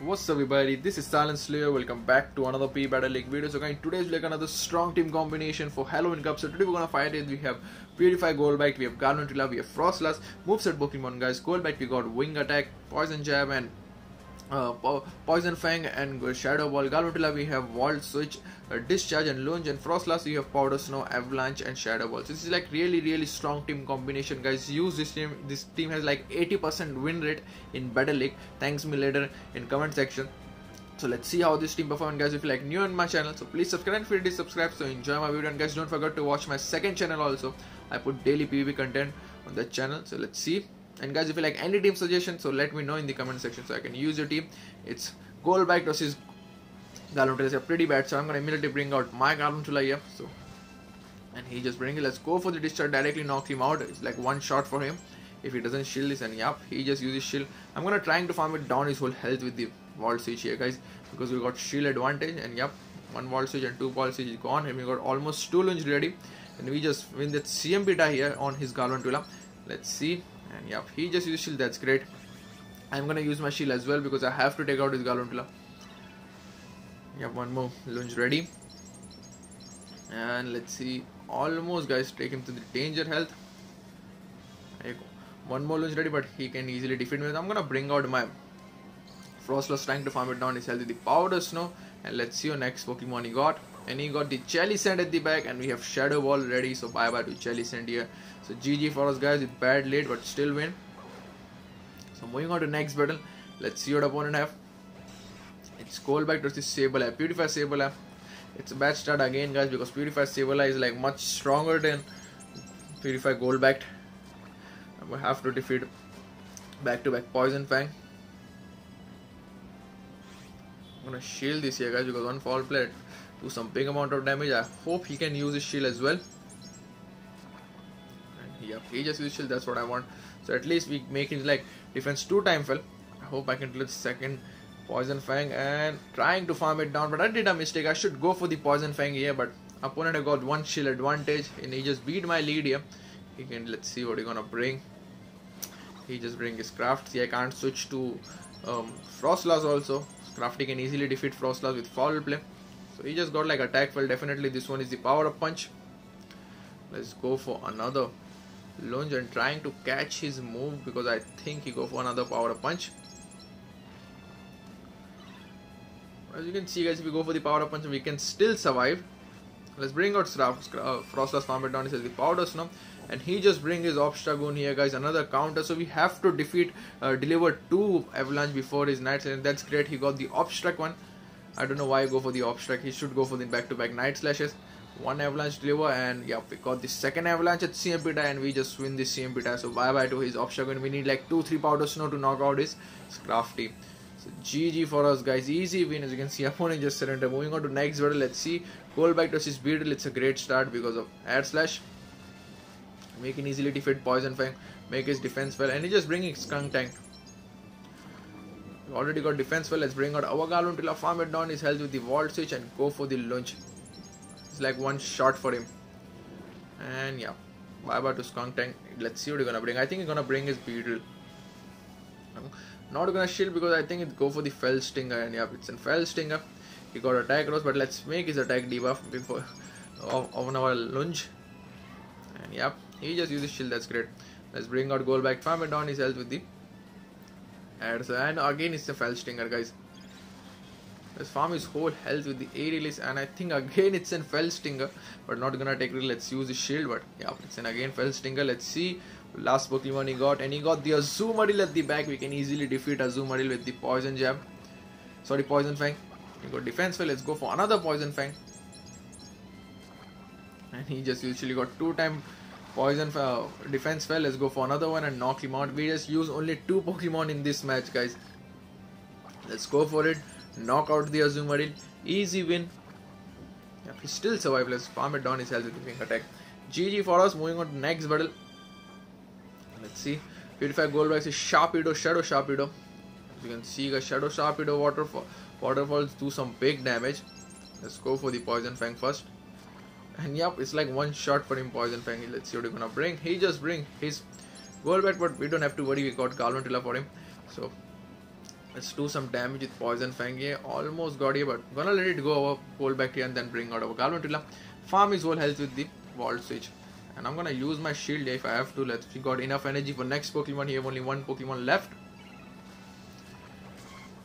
What's up everybody, this is Silent Slayer. Welcome back to another P Battle League video. So guys, today is like another strong team combination for Halloween Cup. So today we're gonna fight it. We have Purify Golbat, we have Galvantula, we have Froslass. Moveset Pokemon guys, Golbat we got Wing Attack, Poison Jab and Poison Fang and Shadow Ball. Galvantula we have Volt Switch, Discharge and Lunge, and Froslass you have Powder Snow, Avalanche and Shadow Ball. So this is like really strong team combination guys. Use this team. This team has like 80% win rate in Battle League. Thanks me later in comment section. So let's see how this team performs guys. If you like new on my channel, so please subscribe and feel free to subscribe. So enjoy my video and guys, don't forget to watch my second channel also. I put daily PvP content on that channel. So let's see. And guys, if you like any team suggestion, so let me know in the comment section so I can use your team. It's Golbat versus Galvantula. Is pretty bad, so I'm gonna immediately bring out my Galvantula here. So, and he just bring it. Let's go for the discharge. Directly knock him out. It's like one shot for him. If he doesn't shield this, and yup, he just uses shield. I'm gonna trying to farm it down his whole health with the wall switch here, guys, because we got shield advantage. And yup, one wall switch and two wall switch is gone, and we got almost two lunge ready, and we just win that CMP tie here on his Galvantula. Let's see. And yep, he just used shield, that's great. I'm gonna use my shield as well because I have to take out his Galvantula. Yep, one more lunge ready. And let's see, almost guys, take him to the danger health. There you go. One more lunge ready, but he can easily defeat me. I'm gonna bring out my Froslass, trying to farm it down his health with the Powder Snow. And let's see your next Pokemon he got. And he got the Jellicent at the back, and we have Shadow Ball ready, so bye bye to Jellicent here. So GG for us guys, it's bad late but still win. So moving on to next battle, let's see what opponent have. It's Golbat versus Sableye, Purify Sableye. It's a bad start again guys, because Purify Sableye is like much stronger than Purify Golbat. And we have to defeat back to back Poison Fang. I'm gonna shield this here guys, because one foul play do some big amount of damage. I hope he can use his shield as well. And yeah, he just used shield, that's what I want. So at least we make his like defense 2-time fell. I hope I can clip second Poison Fang and trying to farm it down, but I did a mistake. I should go for the Poison Fang here, but opponent I got one shield advantage and he just beat my lead here. He can, let's see what he's gonna bring. He just bring his Scrafty. See, I can't switch to Froslass also. Scrafty can easily defeat Froslass with foul play. So he just got like attack fell. Definitely this one is the power up punch. Let's go for another lunge and trying to catch his move, because I think he go for another power up punch. As you can see guys, if we go for the power up punch, we can still survive. Let's bring out Froslass, farm it down. He says the Powder Snow, and he just bring his Obstagoon here guys, another counter. So we have to defeat, deliver two Avalanche before his Nights, and that's great. He got the Obstack one. I don't know why I go for the Obstack. He should go for the back-to-back Night Slashes. One Avalanche deliver, and yeah, we got the second Avalanche at CMP tie, and we just win the CMP tie. So bye bye to his Obstack, and we need like 2-3 Powder Snow to knock out his Scrafty. So GG for us guys, easy win. As you can see, opponent just surrender. Moving on to next battle, let's see Golbat versus Beedle. It's a great start because of Air Slash. Make him easily defeat Poison Fang, make his defense fell, and he just bringing Skuntank. Already got defense well. Let's bring out our Galvantula, farm it down his health with the Volt Switch and go for the lunge. It's like one shot for him. And yeah, bye bye to Skuntank. Let's see what he's gonna bring. I think he's gonna bring his Beedle. I'm not gonna shield because I think it go for the Felstinger, and yeah, it's a Felstinger. He got attack rose, but let's make his attack debuff before on our lunge. And yeah, he just uses shield, that's great. Let's bring out Golbat, farm it down his health with the adds, and again it's a Felstinger guys. Let's farm his whole health with the A release, and I think again it's an Felstinger, but not gonna take it. Let's use the shield, but yeah, it's an again Felstinger. Let's see last Pokemon he got, and he got the Azumarill at the back. We can easily defeat Azumarill with the Poison Jab, sorry, Poison Fang. He got defense fell. Let's go for another Poison Fang, and he just usually got 2-time Poison defense fell. Let's go for another one and knock him out. We just use only 2 Pokemon in this match guys. Let's go for it, knock out the Azumarill, easy win. Yeah, he still survived. Let's farm it down his health with the Wing Attack. GG for us. Moving on to next battle, let's see Purify Golbat is Sharpedo, Shadow Sharpedo. As you can see guys, Shadow Sharpedo waterfalls do some big damage. Let's go for the Poison Fang first. And yep, it's like one shot for him, Poison Fang. Let's see what he's gonna bring. He just bring his Golbat, but we don't have to worry. We got Galvantula for him. So Let's do some damage with Poison Fang. Yeah, almost got here, but gonna let it go over Golbat here and then bring out our Galvantula. Farm his whole health with the Volt Switch. And I'm gonna use my shield if I have to. Let's we got enough energy for next Pokemon. He have only one Pokemon left.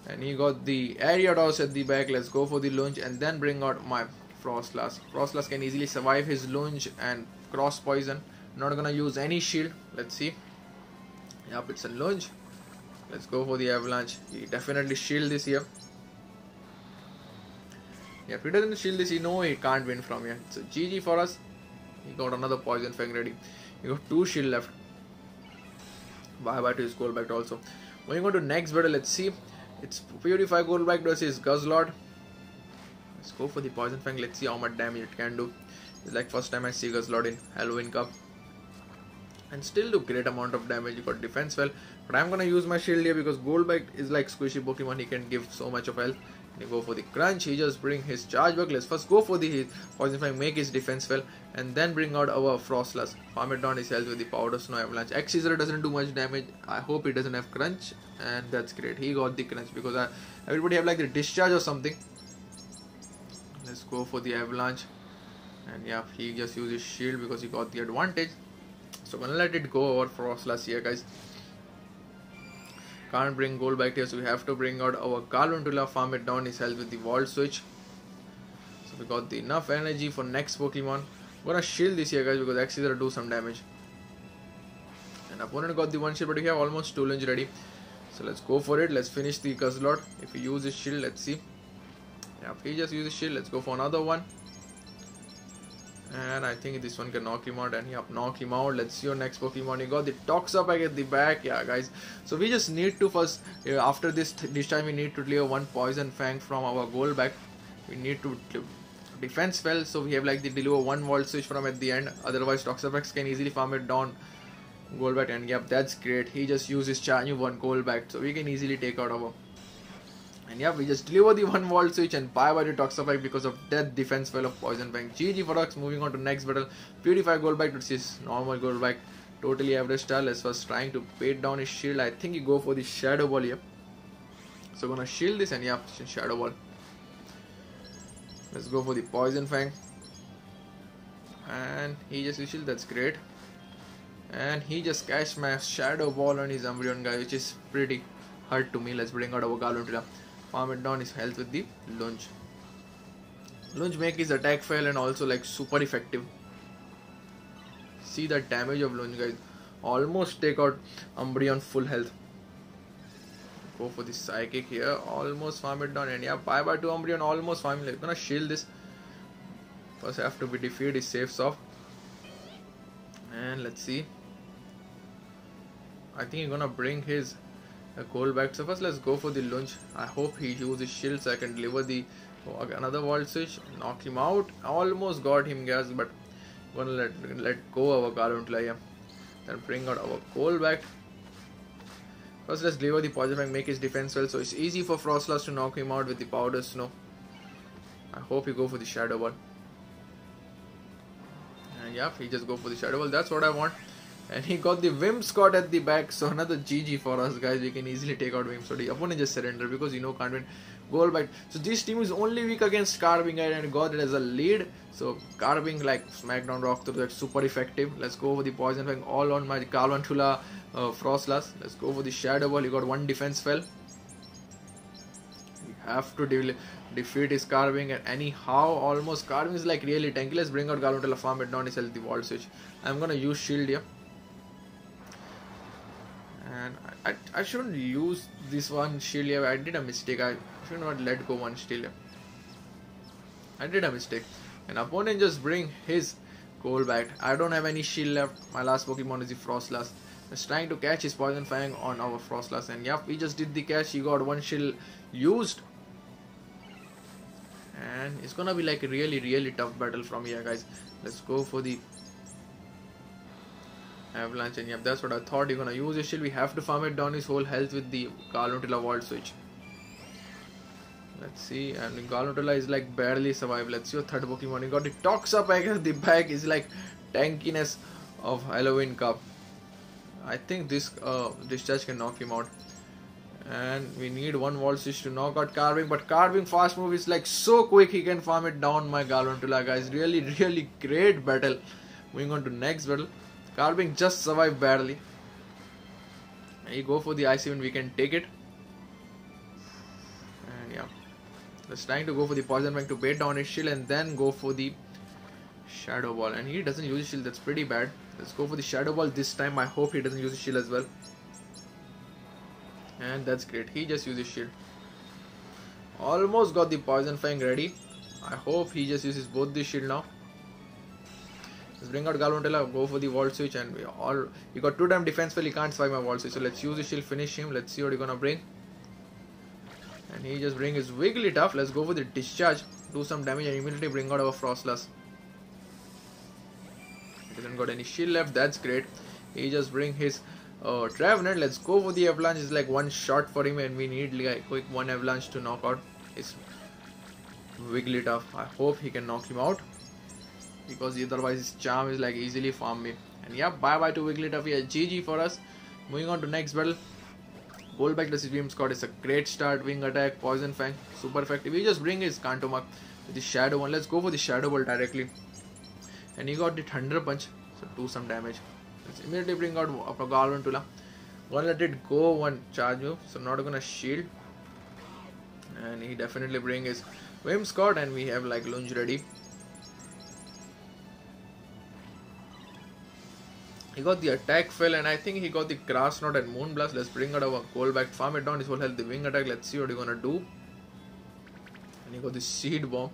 And he got the Ariados at the back. Let's go for the lunge and then bring out my Froslass. Froslass can easily survive his lunge and cross poison. Not gonna use any shield. Let's see. Yep, it's a lunge. Let's go for the avalanche. He definitely shield this here. Yeah, if he doesn't shield this, he know he can't win from here. So GG for us. He got another Poison Fang ready. He got two shield left. Bye bye to his Golbat also. Moving on to next battle, let's see. It's Purify Golbat versus Guzzlord. Let's go for the Poison Fang. Let's see how much damage it can do. It's like first time I see Guzzlord in Halloween Cup. And still do great amount of damage. You got defense well. But I'm gonna use my shield here because Golbat is like squishy Pokemon. He can give so much of health. You go for the crunch. He just bring his charge back. Let's first go for the Poison Fang, make his defense well, and then bring out our Froslass. Farm it down his health with the Powder Snow Avalanche. X-Scissor doesn't do much damage. I hope he doesn't have crunch, and that's great. He got the crunch because everybody have like the discharge or something. Let's go for the Avalanche, and yeah, he just uses shield because he got the advantage. So gonna let it go over Froslass here, guys. Can't bring Golbat here, so we have to bring out our Galvantula, farm it down his health with the Volt Switch. So we got the enough energy for next Pokemon. I'm gonna shield this here, guys, because actually that'll do some damage. And opponent got the one shield, but we have almost two lunge ready. So let's go for it. Let's finish the Guzzlord. If we use his shield, let's see. Yeah, if he just uses shield, let's go for another one. And I think this one can knock him out, and he up knock him out. Let's see your next Pokemon. He got the Toxapex at the back. Yeah, guys. So we just need to first, after this discharge, we need to clear one Poison Fang from our Golbat. We need to defense well, so we have like the deliver one Volt Switch from at the end. Otherwise, Toxapex can easily farm it down Golbat, and yep, that's great. He just uses Charmew one Golbat, so we can easily take out our. And yeah, we just deliver the one Volt Switch and bye-bye to Toxapex because of death defense well of Poison Fang. GG for us. Moving on to next battle. Purify Golbat versus normal Golbat. Totally average star. Let's first trying to bait down his shield. I think you go for the Shadow Ball here. So gonna shield this and yeah, Shadow Ball. Let's go for the Poison Fang. And he just shield. That's great. And he just cashed my Shadow Ball on his Umbreon guy, which is pretty hard to me. Let's bring out our Galvantula. Farm it down his health with the lunge. Lunge make his attack fail and also like super effective. See the damage of lunge, guys. Almost take out Umbreon full health. Go for the psychic here. Almost farm it down. And yeah, bye bye to Umbreon. Almost farm. Like gonna shield this. First I have to be defeated. He saves off. And let's see. I think he's gonna bring his. A Golbat. So first let's go for the lunge. I hope he uses shield so I can deliver the another Volt Switch. Knock him out. Almost got him, guys, but gonna let go our Galvantula here. Then bring out our Golbat. First let's deliver the Poison Fang, make his defense well. So it's easy for Froslass to knock him out with the Powder Snow. I hope he go for the Shadow Ball. And yeah, he just go for the Shadow Ball. That's what I want. And he got the Wim Scott at the back, so another GG for us, guys. We can easily take out Wim Scott. The opponent just surrender because you know can't win Golbat. So this team is only weak against Carving and got it as a lead. So Carving like Smackdown Rock through, like super effective. Let's go for the Poison Fang all on my Galvantula Froslass. Let's go for the Shadow Ball. He got one defense fell. We have to defeat his Carving and anyhow almost Carving is like really tanky. Let's bring out Galvantula, farm it down, sell the Volt Switch. I'm gonna use shield here. And I shouldn't use this one shield here. I did a mistake. I should not let go one shield here. I did a mistake. And opponent just bring his Golbat. I don't have any shield left. My last Pokemon is the Froslass. Just trying to catch his Poison Fang on our Froslass. And yeah, we just did the catch. He got one shield used. And it's gonna be like a really tough battle from here, guys. Let's go for the Avalanche and yep, that's what I thought. You're gonna use his shield. We have to farm it down his whole health with the Galvantula Volt Switch. Let's see, and Galvantula is like barely survived. Let's see your third Pokemon. He got the Toxapex. The back is like tankiness of Halloween Cup. I think this discharge can knock him out. And we need one Volt Switch to knock out Carving, but Carving fast move is like so quick he can farm it down my Galvantula, guys. Really great battle. Moving on to next battle. Carving just survived barely. You go for the Ice Event, we can take it. And yeah, just trying to go for the Poison Fang to bait down his shield and then go for the Shadow Ball. And he doesn't use his shield, that's pretty bad. Let's go for the Shadow Ball this time. I hope he doesn't use his shield as well. And that's great, he just uses shield. Almost got the Poison Fang ready. I hope he just uses both the shield now. Let's bring out Galvantula, go for the Volt Switch, and we all you got 2 times defense spell, he can't survive my Volt Switch. So let's use the shield, finish him. Let's see what you're gonna bring. And he just bring his Wigglytuff. Let's go for the Discharge, do some damage, and immediately bring out our Froslass. He doesn't got any shield left, that's great. He just bring his Trevenant. Let's go for the Avalanche. It's like one shot for him, and we need like quick one Avalanche to knock out his Wigglytuff. I hope he can knock him out, because otherwise his charm is like easily farm me. And yeah, bye bye to Wigglytuff. Yeah, GG for us. Moving on to next battle. Golbat versus Wim Scott is a great start. Wing Attack, Poison Fang, super effective. We just bring his Kantomak with the Shadow one. Let's go for the Shadow Ball directly, and he got the Thunder Punch, so do some damage. Let's immediately bring out Galvantula. Gonna let it go one charge move, so not gonna shield. And he definitely bring his Wim Scott, and we have like Lunge ready. He got the Attack Fell, and I think he got the Grass Knot and Moon Blast. Let's bring out our Golbat, farm it down, his whole health, the Wing Attack. Let's see what he's gonna do. And he got the Seed Bomb,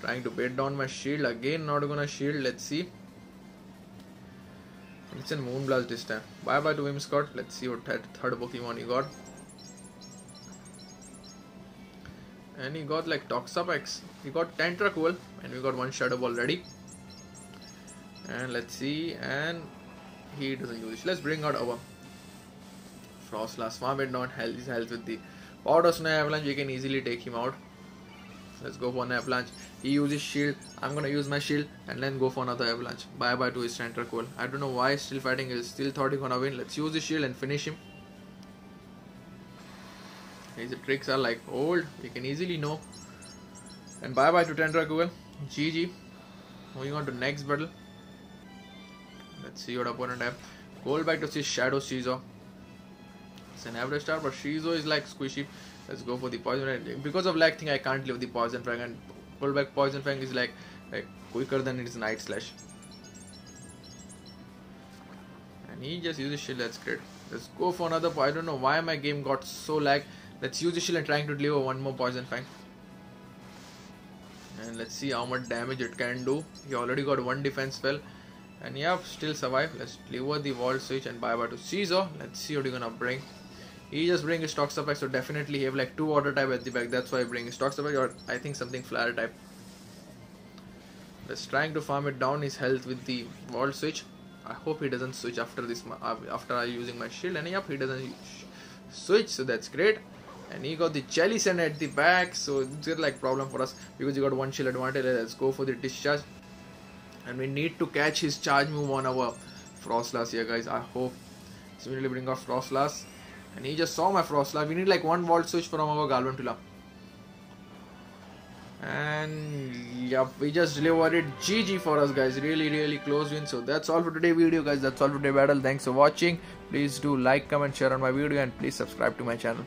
trying to bait down my shield again, not gonna shield. Let's see. It's a Moon Blast this time. Bye bye to Wim Scott. Let's see what third Pokemon he got. And he got like Toxapex. He got Tentacruel, and we got one Shadow Ball ready. And let's see. And he doesn't use it. Let's bring out our Froslass. Farm it down. His health with the Powder Snow Avalanche. We can easily take him out. Let's go for an Avalanche. He uses shield. I'm gonna use my shield and then go for another Avalanche. Bye bye to his Tentacruel. I don't know why he's still fighting. He still thought he's gonna win. Let's use the shield and finish him. His tricks are like old. We can easily know. And bye bye to Tentacruel. GG. Moving on to next battle. Let's see what opponent have. Golbat to see Shadow Scizor. It's an average star, but Scizor is like squishy. Let's go for the Poison. Because of lag thing, I can't leave the Poison Fang, and Golbat Poison Fang is like quicker than its Night Slash. And he just uses shield, that's great. Let's go for another. I don't know why my game got so lag. Let's use the shield and trying to deliver one more Poison Fang. And let's see how much damage it can do. He already got one defense spell. And yeah, still survive. Let's deliver the Volt Switch and bye bye to Scizor. Let's see what you're gonna bring. He just bring his Toxapex, so definitely he have like 2 water type at the back. That's why I bring his Toxapex, or I think something Flare type. Just trying to farm it down his health with the Volt Switch. I hope he doesn't switch after this. After I using my shield, and yep, he doesn't switch, so that's great. And he got the Jelly Sand at the back, so it's like problem for us because he got one shield advantage. Let's go for the Discharge, and we need to catch his charge move on our Froslass here, guys. I hope. So we really bring our Froslass. And he just saw my Froslass. We need like one Volt Switch from our Galvantula. And yeah, we just delivered it. GG for us, guys. Really close win. So that's all for today's video, guys. That's all for today's battle. Thanks for watching. Please do like, comment, share on my video, and please subscribe to my channel.